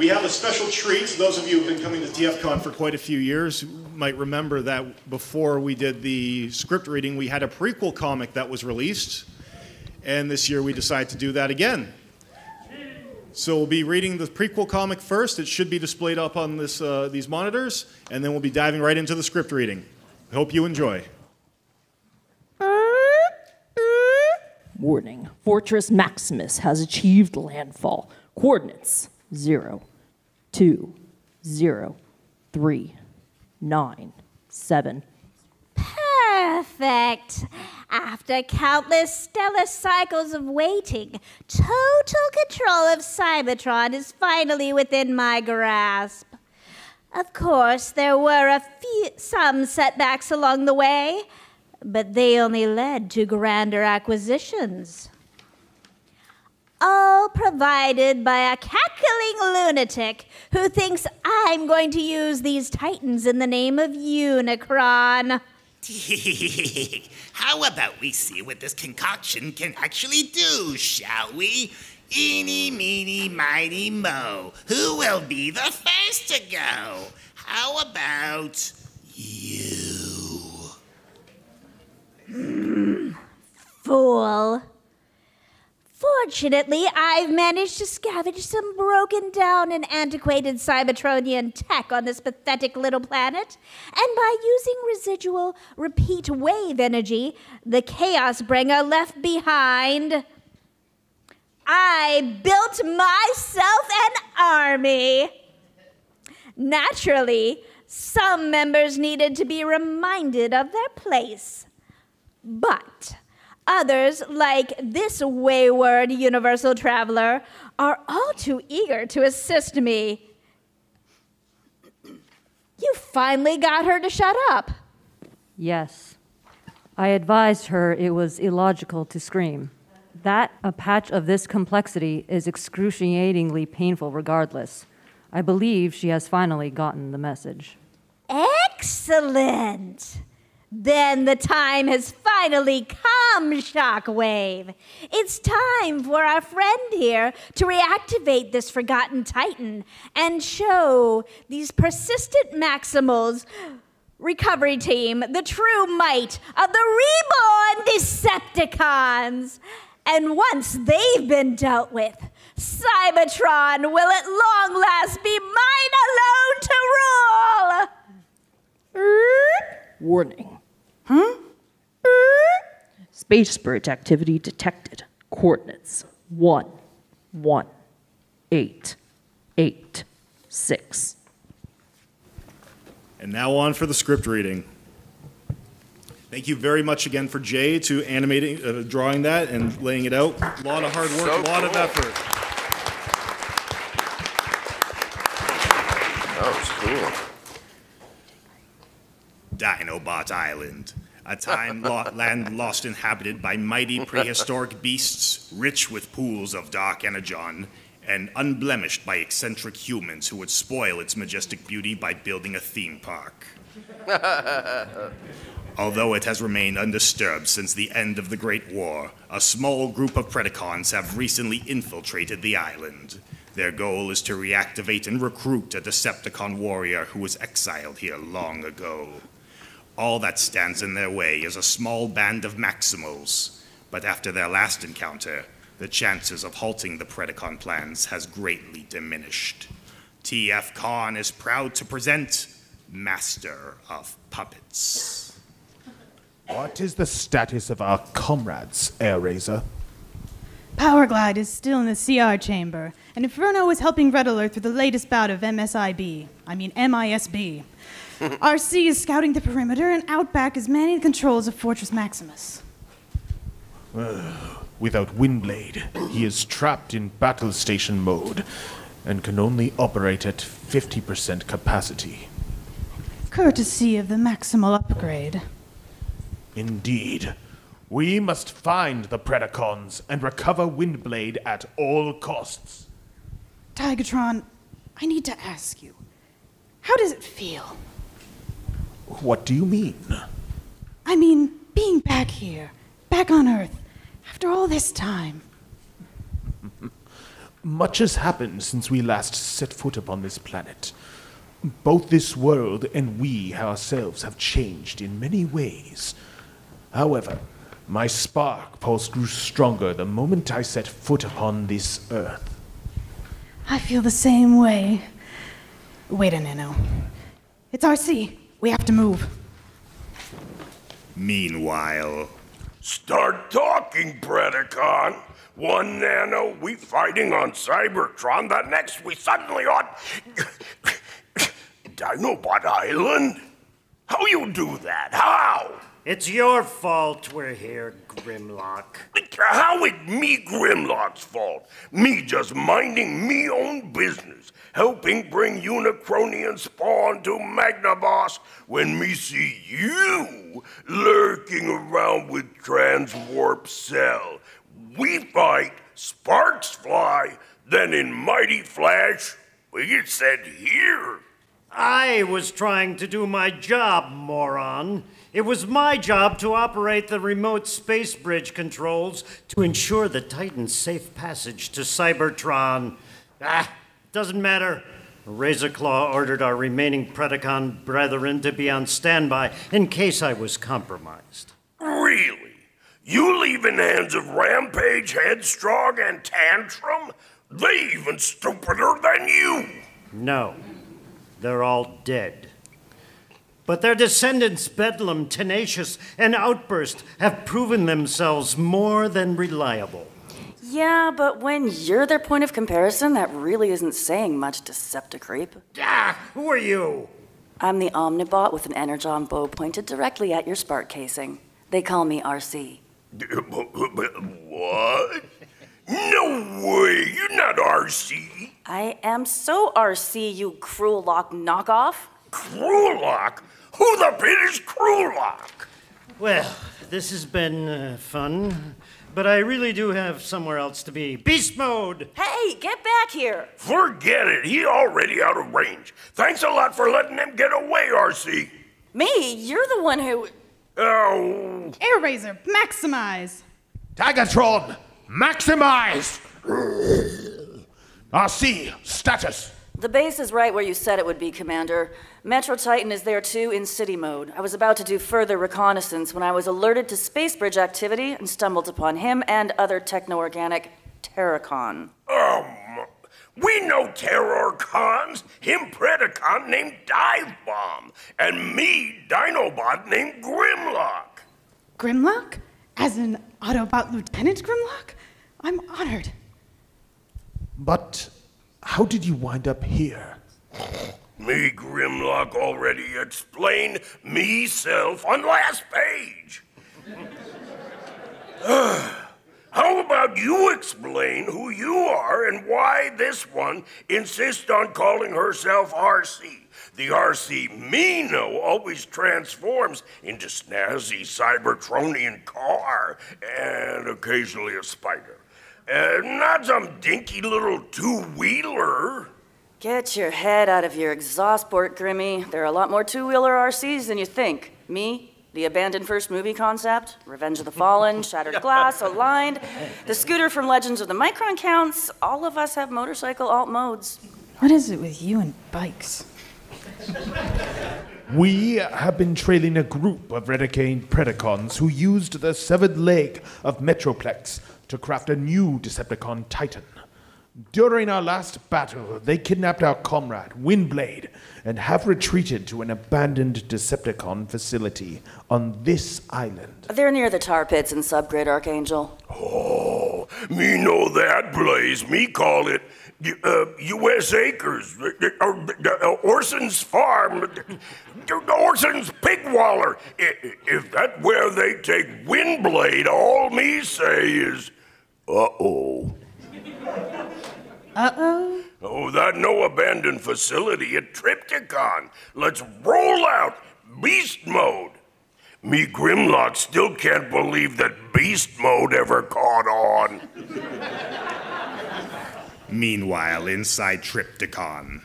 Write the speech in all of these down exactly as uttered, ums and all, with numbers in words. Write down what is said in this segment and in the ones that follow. We have a special treat. Those of you who have been coming to T F Con for quite a few years might remember that before we did the script reading, we had a prequel comic that was released. And this year we decided to do that again. So we'll be reading the prequel comic first. It should be displayed up on this, uh, these monitors. And then we'll be diving right into the script reading. Hope you enjoy. Warning. Fortress Maximus has achieved landfall. Coordinates zero, two, zero, three, nine, seven. Perfect. After countless stellar cycles of waiting, total control of Cybertron is finally within my grasp. Of course, there were a few, some setbacks along the way, but they only led to grander acquisitions. All provided by a cackling lunatic who thinks I'm going to use these titans in the name of Unicron. How about we see what this concoction can actually do, shall we? Eeny, meeny, miny, moe. Who will be the first to go? How about you? Mm, fool. Fortunately, I've managed to scavenge some broken down and antiquated Cybertronian tech on this pathetic little planet, and by using residual repeat wave energy the Chaos Bringer left behind, I built myself an army. Naturally, some members needed to be reminded of their place, but others, like this wayward universal traveler, are all too eager to assist me. You finally got her to shut up. Yes. I advised her it was illogical to scream. That a patch of this complexity is excruciatingly painful regardless. I believe she has finally gotten the message. Excellent! Then the time has finally come, Shockwave. It's time for our friend here to reactivate this forgotten Titan and show these persistent Maximals recovery team the true might of the reborn Decepticons. And once they've been dealt with, Cybertron will at long last be mine alone to rule. Warning. Huh? Space spirit activity detected. Coordinates one, one, eight, eight, six. And now on for the script reading. Thank you very much again for Jay to animating, uh, drawing that and laying it out. A lot of hard work, so a lot cool. of effort. That was cool. Dinobot Island, a time lo land lost inhabited by mighty prehistoric beasts, rich with pools of dark energon, and unblemished by eccentric humans who would spoil its majestic beauty by building a theme park. Although it has remained undisturbed since the end of the Great War, a small group of Predacons have recently infiltrated the island. Their goal is to reactivate and recruit a Decepticon warrior who was exiled here long ago. All that stands in their way is a small band of Maximals, but after their last encounter, the chances of halting the Predacon plans has greatly diminished. T F. Khan is proud to present Master of Puppets. What is the status of our comrades, Airazor? Powerglide is still in the C R chamber, and Inferno is helping Redler through the latest bout of M S I B. I mean M I S B. Arcee is scouting the perimeter, and Outback is manning the controls of Fortress Maximus. Uh, without Windblade, he is trapped in battle station mode and can only operate at fifty percent capacity. Courtesy of the maximal upgrade. Indeed. We must find the Predacons and recover Windblade at all costs. Tigatron, I need to ask you. How does it feel? What do you mean? I mean, being back here, back on Earth, after all this time. Much has happened since we last set foot upon this planet. Both this world and we ourselves have changed in many ways. However, my spark pulse grew stronger the moment I set foot upon this earth. I feel the same way. Wait a minute. It's Arcee. We have to move. Meanwhile... Start talking, Predacon! One nano, we fighting on Cybertron, the next we suddenly on... Dinobot Island? How you do that? How? It's your fault we're here, Grimlock. How it me Grimlock's fault? Me just minding me own business, helping bring Unicronian spawn to Magnaboss when me see you lurking around with Transwarp Cell. We fight, sparks fly, then in mighty flash, we get sent here. I was trying to do my job, moron. It was my job to operate the remote space bridge controls to ensure the Titan's safe passage to Cybertron. Ah, doesn't matter. Razorclaw ordered our remaining Predacon brethren to be on standby in case I was compromised. Really? You leave in the hands of Rampage, Headstrong, and Tantrum? They even stupider than you! No. They're all dead. But their descendants, Bedlam, Tenacious, and Outburst, have proven themselves more than reliable. Yeah, but when you're their point of comparison, that really isn't saying much, Decepticreep. Ah, who are you? I'm the Omnibot with an Energon bow pointed directly at your spark casing. They call me Arcee. What? No way! You're not Arcee! I am so Arcee, you Kruulock knockoff! Kruulock? Who the pit is Kruulock? Well, this has been uh, fun, but I really do have somewhere else to be. Beast mode! Hey, get back here! Forget it! He already out of range. Thanks a lot for letting him get away, Arcee! Me? You're the one who... Oh... Airazor, maximize! Tigatron! Maximize! Arcee, status. The base is right where you said it would be, Commander. Metro Titan is there too, in city mode. I was about to do further reconnaissance when I was alerted to space bridge activity and stumbled upon him and other techno-organic Terrorcon. Um, we know Terrorcons. Him Predacon named Divebomb, and me Dinobot named Grimlock. Grimlock? As an Autobot Lieutenant Grimlock? I'm honored. But how did you wind up here? Me, Grimlock, already explained meself on last page. How about you explain who you are and why this one insists on calling herself Arcee? The Arcee Mino always transforms into snazzy Cybertronian car and occasionally a spider. Uh, not some dinky little two-wheeler. Get your head out of your exhaust port, Grimmy. There are a lot more two-wheeler Arcees than you think. Me, the abandoned first movie concept, Revenge of the Fallen, Shattered Glass, Aligned, the scooter from Legends of the Micron Counts. All of us have motorcycle alt modes. What is it with you and bikes? We have been trailing a group of renegade Predacons who used the severed leg of Metroplex to craft a new Decepticon Titan. During our last battle, they kidnapped our comrade, Windblade, and have retreated to an abandoned Decepticon facility on this island. They're near the tar pits in Subgrid, Archangel. Oh, me know that place. Me call it... Uh, U S Acres, Orson's Farm, Orson's Pig Waller. If that's where they take Windblade, all me say is, uh-oh. Uh-oh? Oh, that no abandoned facility at Trypticon. Let's roll out beast mode. Me Grimlock still can't believe that beast mode ever caught on. Meanwhile, inside Trypticon.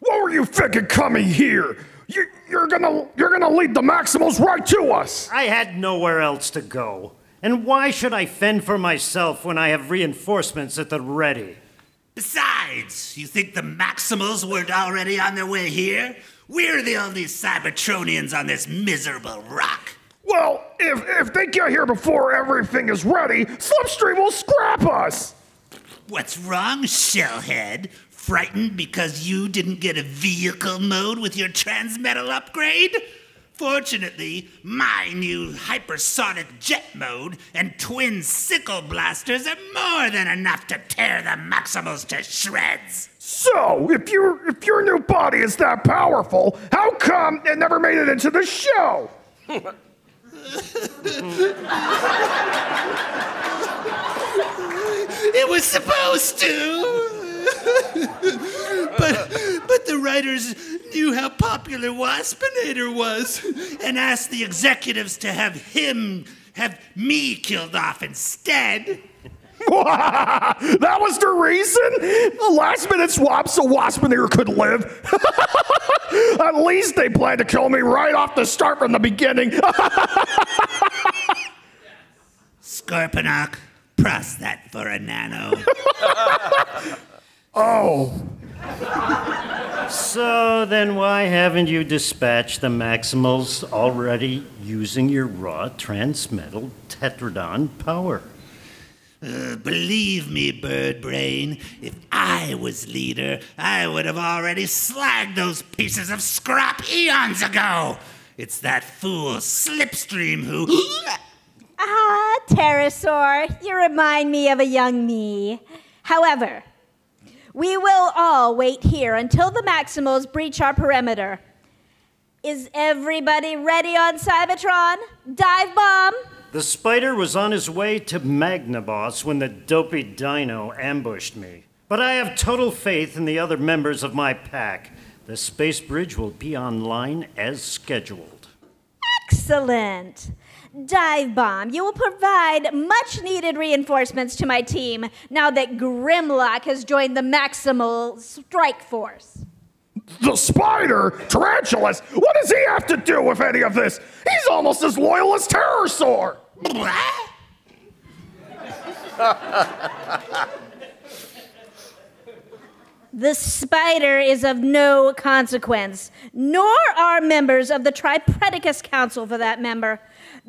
What were you thinking coming here? You, you're gonna, you're gonna lead the Maximals right to us! I had nowhere else to go. And why should I fend for myself when I have reinforcements at the ready? Besides, you think the Maximals weren't already on their way here? We're the only Cybertronians on this miserable rock. Well, if, if they get here before everything is ready, Slipstream will scrap us! What's wrong, Shellhead? Frightened because you didn't get a vehicle mode with your transmetal upgrade? Fortunately, my new hypersonic jet mode and twin sickle blasters are more than enough to tear the Maximals to shreds. So, if your if your new body is that powerful, how come it never made it into the show? It was supposed to. But, but the writers knew how popular Waspinator was and asked the executives to have him, have me killed off instead. That was the reason? A last minute swap so Waspinator could live? At least they planned to kill me right off the start from the beginning. Scorponok, press that for a nano. Oh. So then why haven't you dispatched the Maximals already using your raw transmetal tetradon power? Uh, believe me, Bird Brain, if I was leader, I would have already slagged those pieces of scrap eons ago. It's that fool Slipstream who... Ah, Terrorsaur, you remind me of a young me. However... we will all wait here until the Maximals breach our perimeter. Is everybody ready on Cybertron? Divebomb? The spider was on his way to Magnaboss when the dopey dino ambushed me. But I have total faith in the other members of my pack. The space bridge will be online as scheduled. Excellent. Divebomb, you will provide much-needed reinforcements to my team now that Grimlock has joined the Maximal Strike Force. The spider? Tarantulas? What does he have to do with any of this? He's almost as loyal as Terrorsaur! The spider is of no consequence, nor are members of the Tripredicus Council for that member.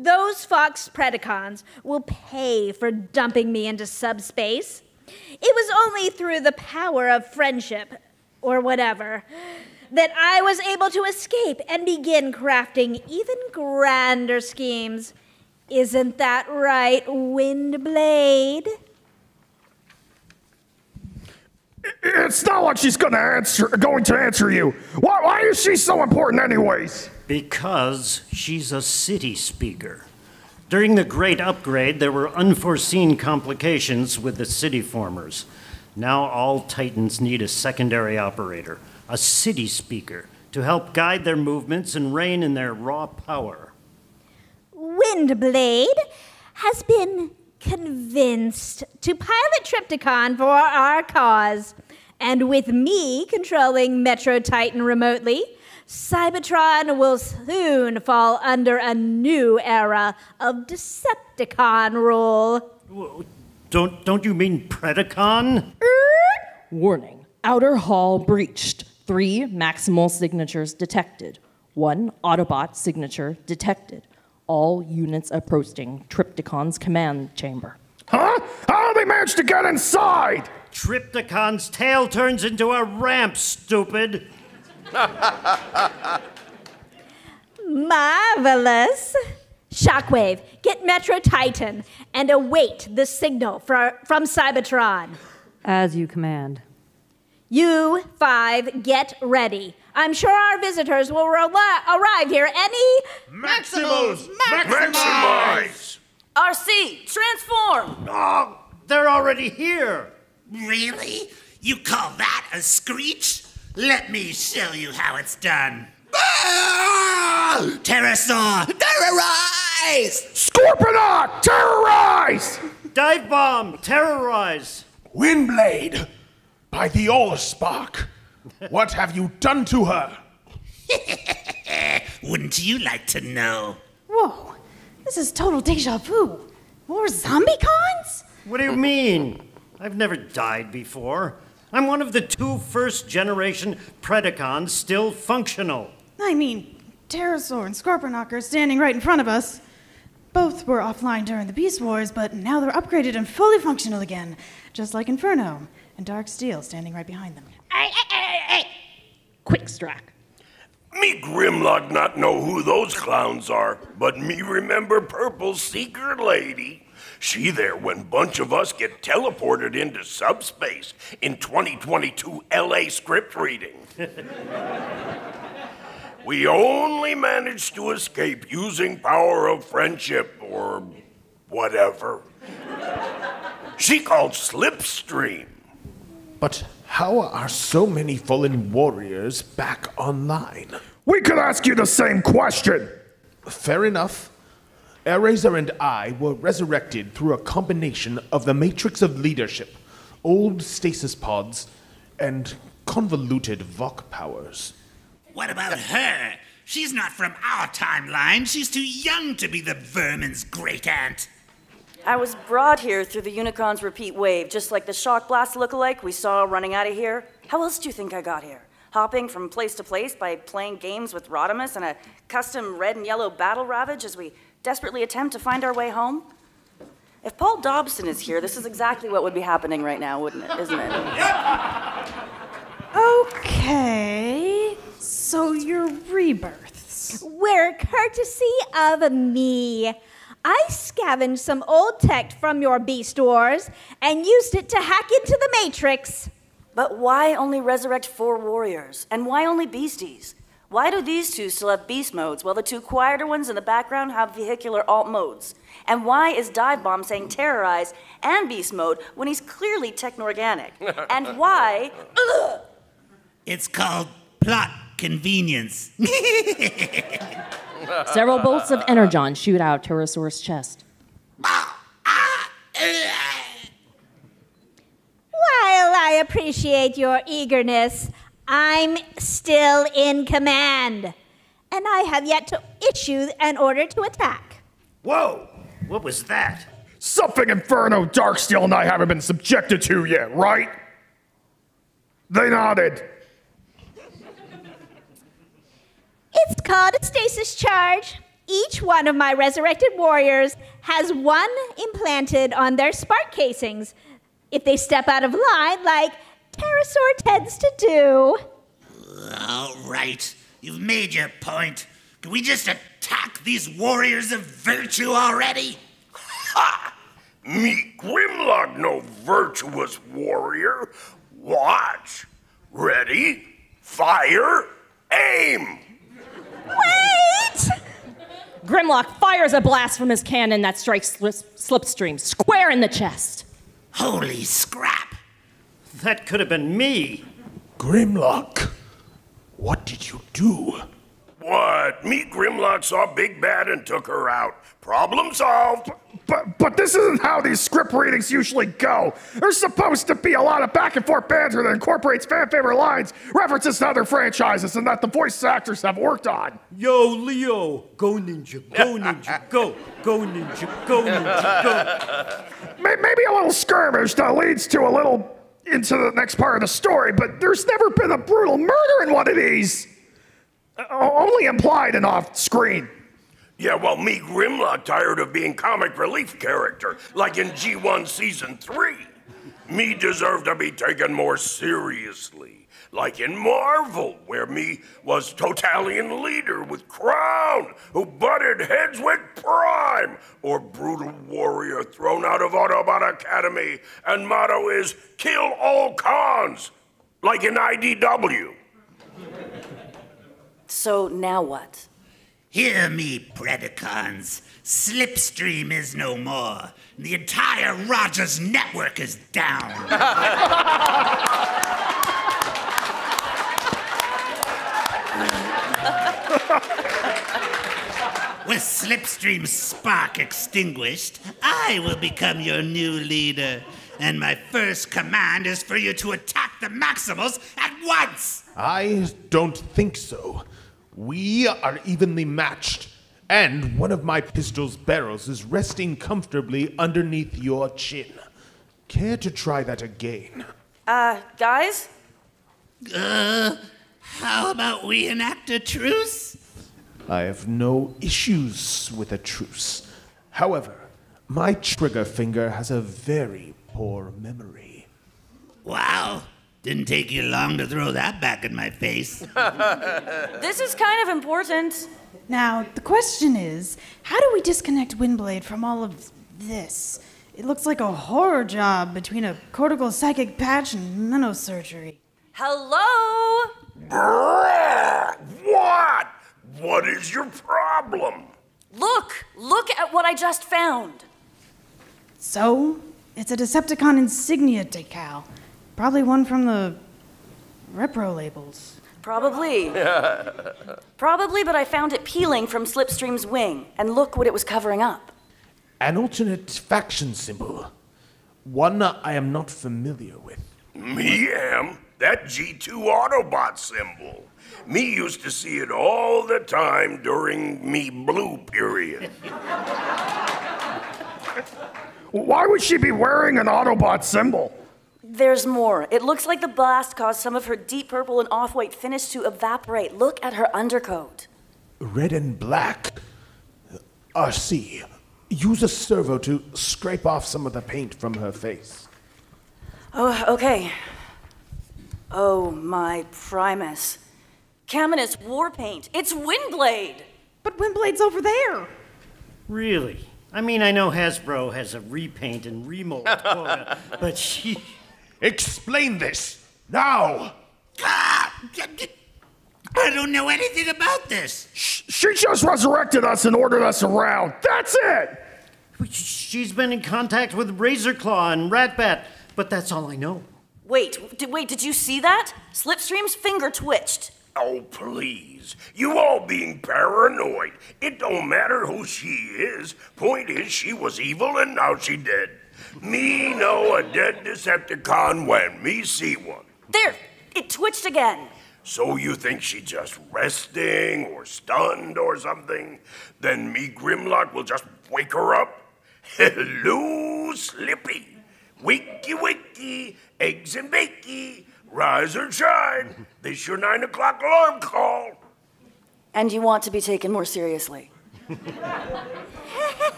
Those Fox Predacons will pay for dumping me into subspace. It was only through the power of friendship, or whatever, that I was able to escape and begin crafting even grander schemes. Isn't that right, Windblade? It's not like she's gonna answer, going to answer you. Why, why is she so important anyways? Because she's a city speaker. During the Great Upgrade, there were unforeseen complications with the city formers. Now all Titans need a secondary operator, a city speaker, to help guide their movements and rein in their raw power. Windblade has been convinced to pilot Trypticon for our cause. And with me controlling Metro Titan remotely, Cybertron will soon fall under a new era of Decepticon rule. Don't, don't you mean Predacon? Warning. Outer Hall breached. Three Maximal signatures detected. One Autobot signature detected. All units approaching Trypticon's command chamber. Huh? How did they manage to get inside? Trypticon's tail turns into a ramp, stupid. Marvelous. Shockwave, get Metro Titan and await the signal for, from Cybertron. As you command. You five, get ready. I'm sure our visitors will arrive here any... Maximals! Maximize! Arcee, transform! Oh, they're already here. Really? You call that a screech? Let me show you how it's done. Ah! Terrorsaur, terrorize! Scorponok, terrorize! Divebomb, terrorize! Windblade, by the Allspark, what have you done to her? Wouldn't you like to know? Whoa, this is total deja vu. More zombie cons? What do you mean? I've never died before. I'm one of the two first-generation Predacons still functional. I mean, Terrorsaur and Scorponok are standing right in front of us. Both were offline during the Beast Wars, but now they're upgraded and fully functional again, just like Inferno and Dark Steel standing right behind them. Hey, hey, hey, hey, hey! Quick strike. Me Grimlock not know who those clowns are, but me remember Purple Secret Lady. She there when bunch of us get teleported into subspace in twenty twenty-two L A script reading. We only managed to escape using power of friendship, or whatever. She called Slipstream. But how are so many fallen warriors back online? We could ask you the same question! Fair enough. Airazor and I were resurrected through a combination of the Matrix of Leadership, old stasis pods, and convoluted Vok powers. What about her? She's not from our timeline. She's too young to be the vermin's great aunt. I was brought here through the Unicron's repeat wave, just like the shock blast lookalike we saw running out of here. How else do you think I got here? Hopping from place to place by playing games with Rodimus and a custom red and yellow battle ravage as we desperately attempt to find our way home? If Paul Dobson is here, this is exactly what would be happening right now, wouldn't it? Isn't it? Okay. So your rebirths were courtesy of me. I scavenged some old tech from your Beast Wars and used it to hack into the Matrix. But why only resurrect four warriors? And why only beasties? Why do these two still have beast modes while the two quieter ones in the background have vehicular alt modes? And why is Divebomb saying terrorize and beast mode when he's clearly techno-organic? And why... Ugh! It's called plot convenience. Several bolts of Energon shoot out Pterosaur's chest. While I appreciate your eagerness, I'm still in command, and I have yet to issue an order to attack. Whoa! What was that? Something Inferno, Darksteel, and I haven't been subjected to yet, right? They nodded. It's called a stasis charge. Each one of my resurrected warriors has one implanted on their spark casings. If they step out of line, like Pterosaur tends to do. All right. You've made your point. Can we just attack these warriors of virtue already? Ha! Me Grimlock no virtuous warrior. Watch. Ready. Fire. Aim. Wait! Grimlock fires a blast from his cannon that strikes Slipstream square in the chest. Holy scrap. That could have been me. Grimlock, what did you do? What? Me Grimlock saw Big Bad and took her out. Problem solved. But, but this isn't how these script readings usually go. There's supposed to be a lot of back and forth banter that incorporates fan favorite lines, references to other franchises, and that the voice actors have worked on. Yo, Leo, go ninja, go ninja, go, go ninja, go ninja, go. Maybe a little skirmish that leads to a little... into the next part of the story, but there's never been a brutal murder in one of these. Uh, only implied and off screen. Yeah, well, me Grimlock tired of being comic relief character, like in G one season three. Me deserved to be taken more seriously, like in Marvel, where me was Totalian leader with Crown, who butted heads with Prime, or brutal warrior thrown out of Autobot Academy, and motto is, kill all cons, like in I D W. So now what? Hear me, Predacons. Slipstream is no more. The entire Rogers network is down. With Slipstream's spark extinguished, I will become your new leader. And my first command is for you to attack the Maximals at once! I don't think so. We are evenly matched, and one of my pistol's barrels is resting comfortably underneath your chin. Care to try that again? Uh, guys? Uh, how about we enact a truce? I have no issues with a truce. However, my trigger finger has a very poor memory. Wow. Didn't take you long to throw that back in my face. This is kind of important. Now, the question is, how do we disconnect Windblade from all of this? It looks like a horror job between a cortical psychic patch and menosurgery. Hello? What? What is your problem? Look! Look at what I just found! So, it's a Decepticon insignia decal. Probably one from the repro labels. Probably. Probably, but I found it peeling from Slipstream's wing, and look what it was covering up. An alternate faction symbol. One I am not familiar with. Me am. That G two Autobot symbol. Me used to see it all the time during me blue period. Why would she be wearing an Autobot symbol? There's more. It looks like the blast caused some of her deep purple and off-white finish to evaporate. Look at her undercoat. Red and black. Arcee, use a servo to scrape off some of the paint from her face. Oh, okay. Oh, my Primus. Caminus war paint. It's Windblade! But Windblade's over there. Really? I mean, I know Hasbro has a repaint and remold quota, but she... Explain this! Now! Ah, I don't know anything about this! She just resurrected us and ordered us around! That's it! She's been in contact with Razorclaw and Ratbat, but that's all I know. Wait, did, wait, did you see that? Slipstream's finger twitched. Oh, please. You all being paranoid. It don't matter who she is. Point is, she was evil and now she dead. Me know a dead Decepticon when me see one. There! It twitched again. So you think she just resting or stunned or something? Then me Grimlock will just wake her up? Hello, Slippy. Wakey wakey, eggs and bakey, rise or shine. This your nine o'clock alarm call. And you want to be taken more seriously.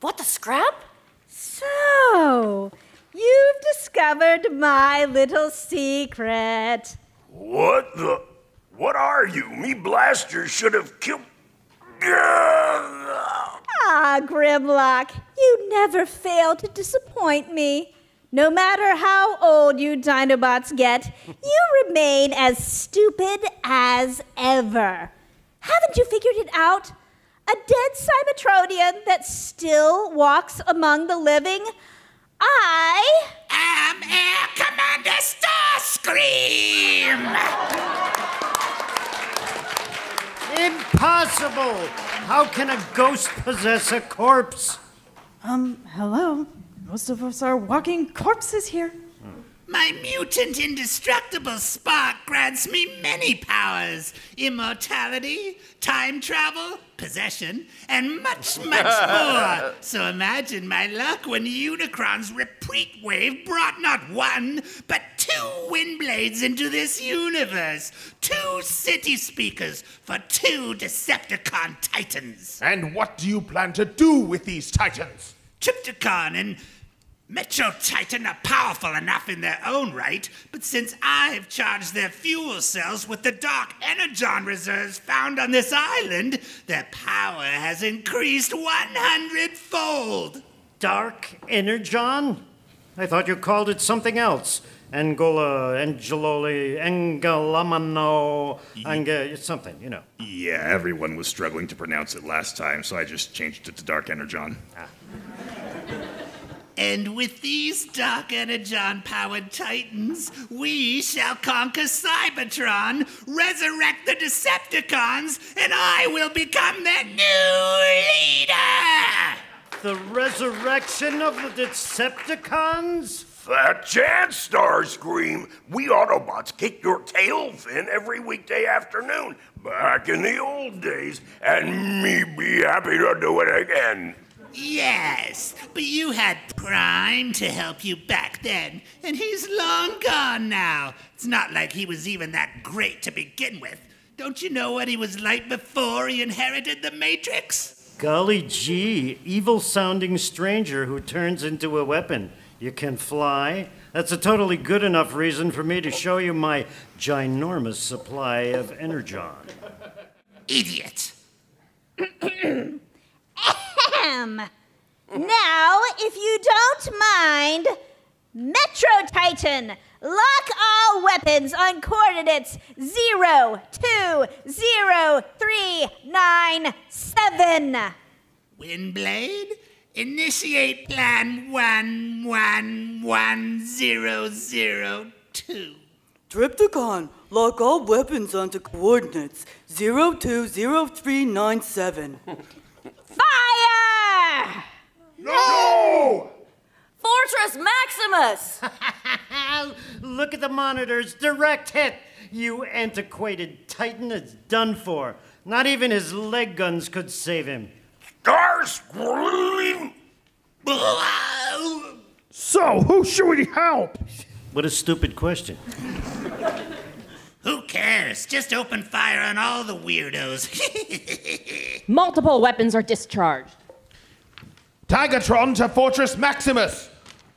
What the scrap? So, you've discovered my little secret. What the? What are you? Me blaster should have killed... Ah, Grimlock, you never fail to disappoint me. No matter how old you Dinobots get, you remain as stupid as ever. Haven't you figured it out? A dead Cybertronian that still walks among the living? I... am Air Commander Starscream! Impossible! How can a ghost possess a corpse? Um, hello? Most of us are walking corpses here. My mutant indestructible spark grants me many powers. Immortality, time travel, possession, and much, much more. So imagine my luck when Unicron's replete wave brought not one, but two Windblades into this universe. Two city speakers for two Decepticon Titans. And what do you plan to do with these Titans? Trypticon and... Metro Titan are powerful enough in their own right, but since I've charged their fuel cells with the Dark Energon reserves found on this island, their power has increased one hundred fold! Dark Energon? I thought you called it something else. Angola, Angeloli, Angelamano, Ange... something, you know. Yeah, everyone was struggling to pronounce it last time, so I just changed it to Dark Energon. Ah. And with these Dark Energon-powered titans, we shall conquer Cybertron, resurrect the Decepticons, and I will become their new leader! The resurrection of the Decepticons? Fat chance, Starscream! We Autobots kick your tail fin every weekday afternoon, back in the old days, and me be happy to do it again. Yes, but you had Prime to help you back then, and he's long gone now. It's not like he was even that great to begin with. Don't you know what he was like before he inherited the Matrix? Golly gee, evil-sounding stranger who turns into a weapon. You can fly. That's a totally good enough reason for me to show you my ginormous supply of Energon. Idiot. Ahem. Now, if you don't mind, Metro Titan, lock all weapons on coordinates zero two zero three nine seven. Windblade, initiate plan one one one zero zero two. Trypticon, lock all weapons onto coordinates zero two zero three nine seven. Fire! No! Fortress Maximus! Look at the monitors, direct hit! You antiquated Titan is done for. Not even his leg guns could save him. Starscream! So, who should we help? What a stupid question. Who cares? Just open fire on all the weirdos. Multiple weapons are discharged. Tigatron to Fortress Maximus.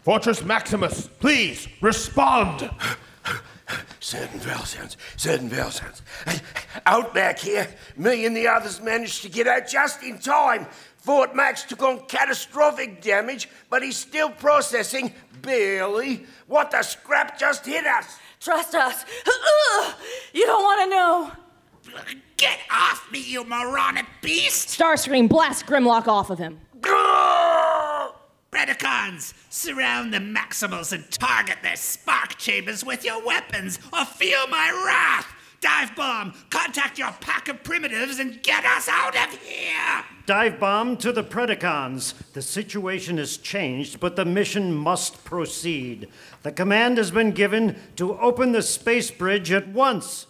Fortress Maximus, please respond. Certain vowel sounds, certain vowel sounds. Outback here. Me and the others managed to get out just in time. Fort Max took on catastrophic damage, but he's still processing, barely. What the scrap just hit us. Trust us. You don't want to know. Get off me, you moronic beast! Starscream, blast Grimlock off of him. Predacons, surround the Maximals and target their spark chambers with your weapons, or feel my wrath! Divebomb, contact your pack of primitives and get us out of here! Divebomb to the Predacons. The situation has changed, but the mission must proceed. The command has been given to open the space bridge at once.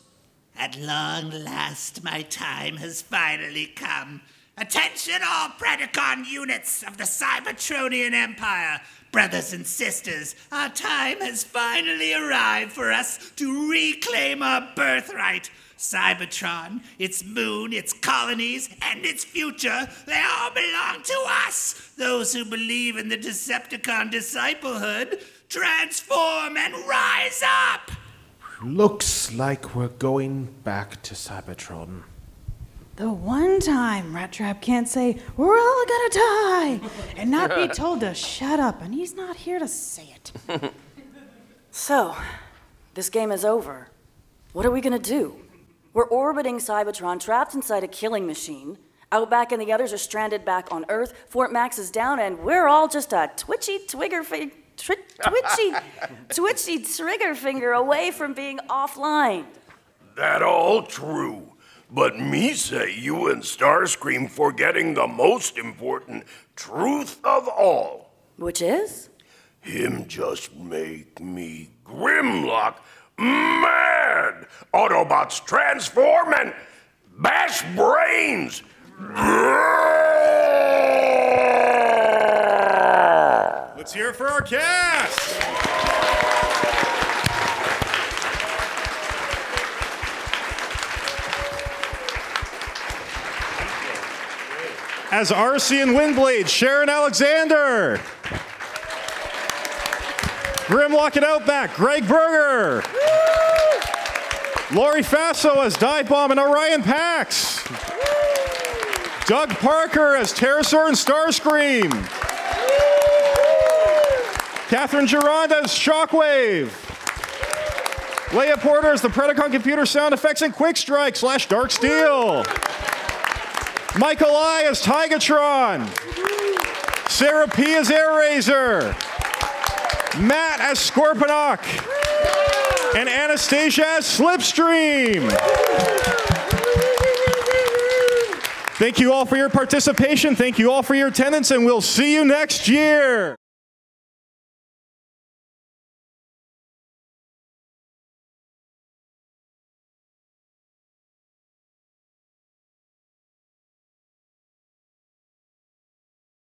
At long last, my time has finally come. Attention all Predacon units of the Cybertronian Empire. Brothers and sisters, our time has finally arrived for us to reclaim our birthright. Cybertron, its moon, its colonies, and its future, they all belong to us. Those who believe in the Decepticon disciplehood, transform and rise up. Looks like we're going back to Cybertron. The one time Rattrap can't say, we're all gonna die, and not be told to shut up, and he's not here to say it. So, this game is over. What are we gonna do? We're orbiting Cybertron, trapped inside a killing machine. Outback and the others are stranded back on Earth, Fort Max is down, and we're all just a twitchy twigger fi- tri- twitchy, twitchy trigger finger away from being offline. That all true. But me say you and Starscream forgetting the most important truth of all. Which is? Him just make me Grimlock mad! Autobots transform and bash brains! Let's hear it for our cast! As Arcee and Windblade, Sharon Alexander. Grimlock and Outback, Greg Berger. Woo! Lori Fasso as Divebomb and Orion Pax. Woo! Doug Parker as Terrorsaur and Starscream. Woo! Catherine Gironda as Shockwave. Woo! Leia Porter as the Predacon Computer Sound Effects and Quick Strike slash Dark Steel. Michael I as Tigatron. Sarah P as Airazor. Matt as Scorponok. And Anastasia as Slipstream. Thank you all for your participation. Thank you all for your attendance, and we'll see you next year.